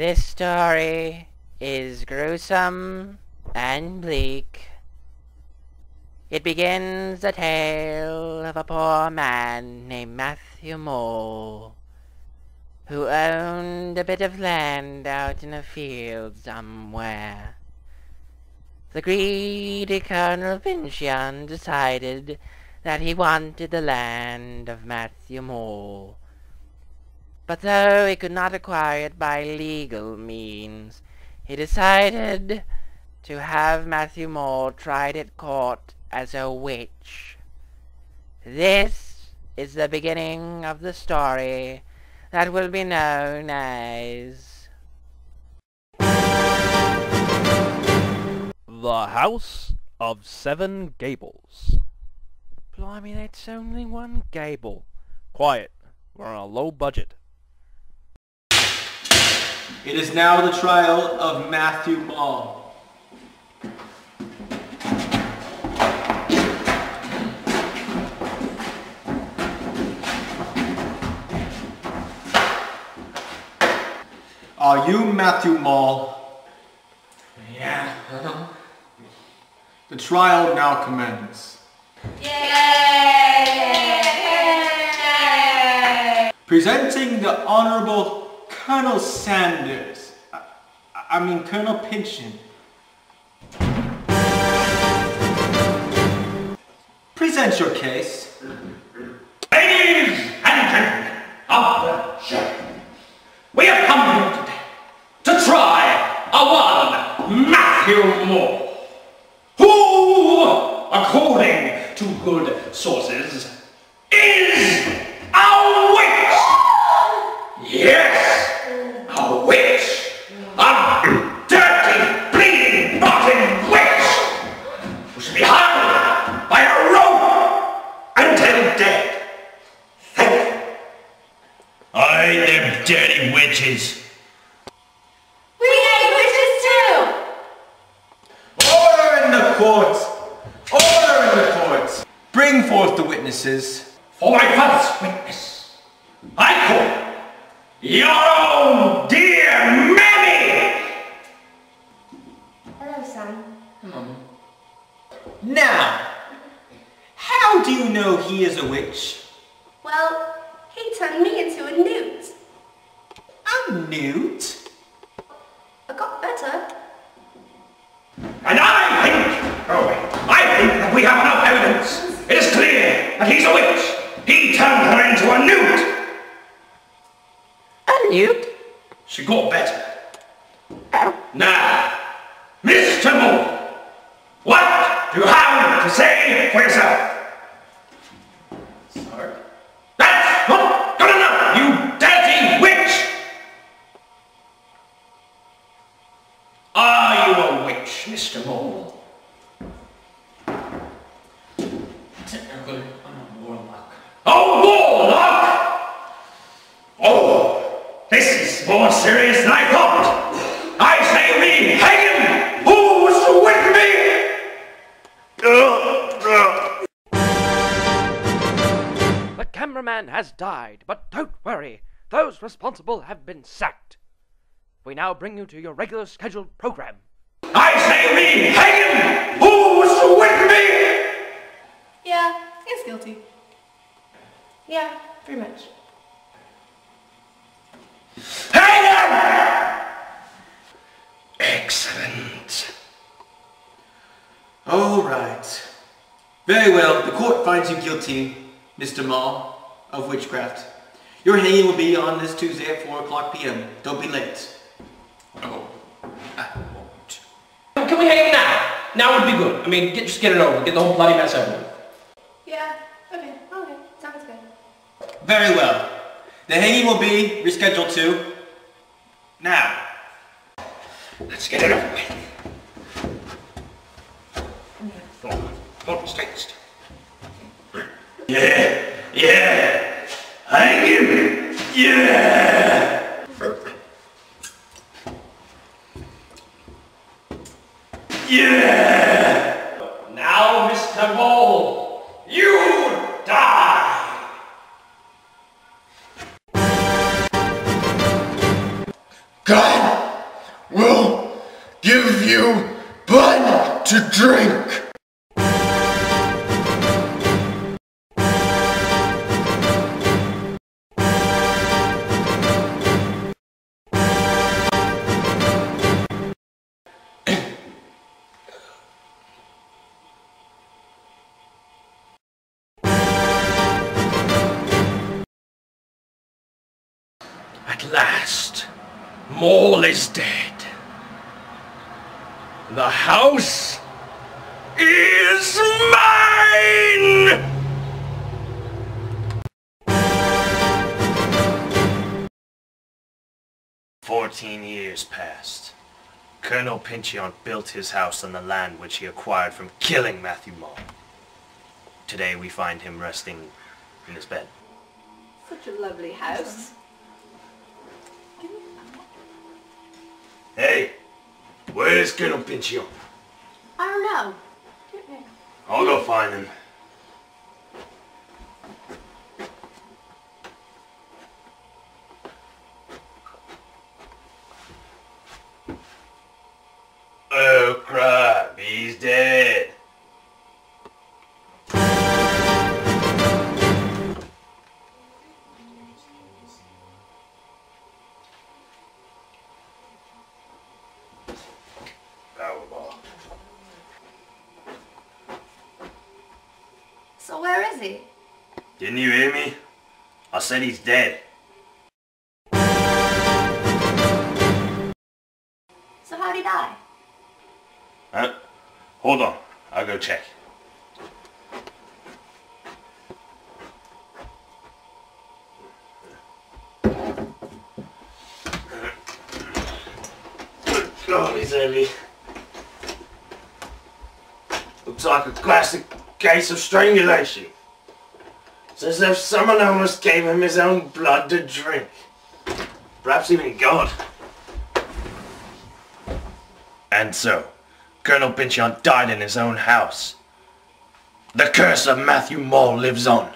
This story is gruesome and bleak. It begins the tale of a poor man named Matthew Maul, who owned a bit of land out in a field somewhere. The greedy Colonel Pyncheon decided that he wanted the land of Matthew Maul, but though he could not acquire it by legal means, he decided to have Matthew Maul tried at court as a witch. This is the beginning of the story that will be known as The House of Seven Gables. Blimey, that's only one gable. Quiet. We're on a low budget. It is now the trial of Matthew Maul. Are you Matthew Maul? Yeah. The trial now commences. Yay! Presenting the Honorable Colonel Sanders. I mean Colonel Pyncheon. Present your case. Ladies and gentlemen of the show, we have come here today to try a one Matthew Maul, who, according to good sources, is a witch! Yes! A witch! A dirty, bleeding, rotten witch! Who should be hung by a rope until dead. Thank you. I hate them dirty witches. We hate witches too! Order in the court! Order in the court! Bring forth the witnesses. For my first witness, I call your own dear mammy! Hello, son. Now, how do you know he is a witch? Well, he turned me into a newt. A newt? I got better. And I think, that we have enough evidence. It is clear that he's a witch. He turned her into a newt. She got better. Now, Mr. Maul, what do you have to say for yourself? Sorry? That's not good enough, you dirty witch! Are you a witch, Mr. Maul? Technically, I'm a warlock. Oh, warlock! Oh! This is more serious than I thought! I say we hang him! Who's with me? The cameraman has died, but don't worry. Those responsible have been sacked. We now bring you to your regular scheduled program. I say we hang him! Who's with me? Yeah, he's guilty. Yeah, pretty much. Hang him! Excellent. All right. Very well. The court finds you guilty, Mr. Maul, of witchcraft. Your hanging will be on this Tuesday at 4:00 p.m. Don't be late. Oh, I won't. Can we hang him now? Now would be good. I mean, just get it over. Get the whole bloody mess over with. Yeah. Okay. Okay. Sounds good. Very well. The hanging will be rescheduled to now. Let's get it over with. Don't stay still. Yeah, yeah. Hang him. Yeah. Yeah. Now, Mr. Maul, you die. God will give you blood to drink. At last, Maul is dead. The house is mine! "14 years passed. Colonel Pyncheon built his house on the land which he acquired from killing Matthew Maul. Today we find him resting in his bed. Such a lovely house. Hey, where is Colonel Pyncheon? I don't know. I'll go find him. Oh crap, he's dead. So where is he? Didn't you hear me? I said he's dead. So how'd he die? Hold on, I'll go check. God, he's heavy. Looks like a classic case of strangulation. It's as if someone almost gave him his own blood to drink. Perhaps even God. And so, Colonel Pyncheon died in his own house. The curse of Matthew Maul lives on.